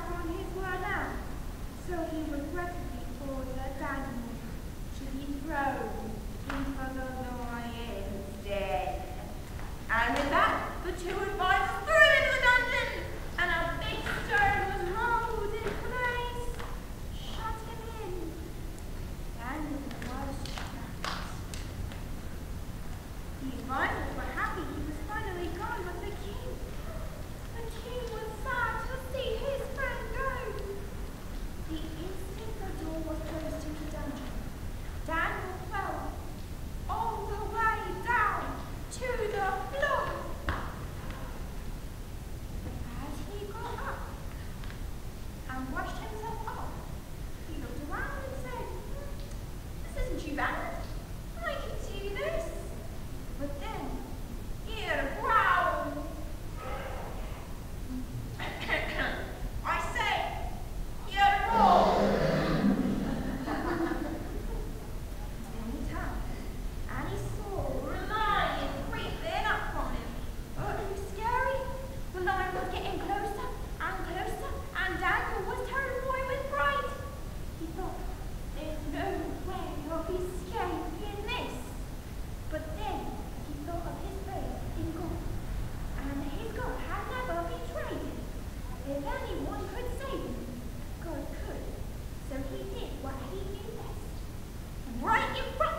Thrown into the lion's den. if anyone could save him, God could. So he did what he knew best. Right in front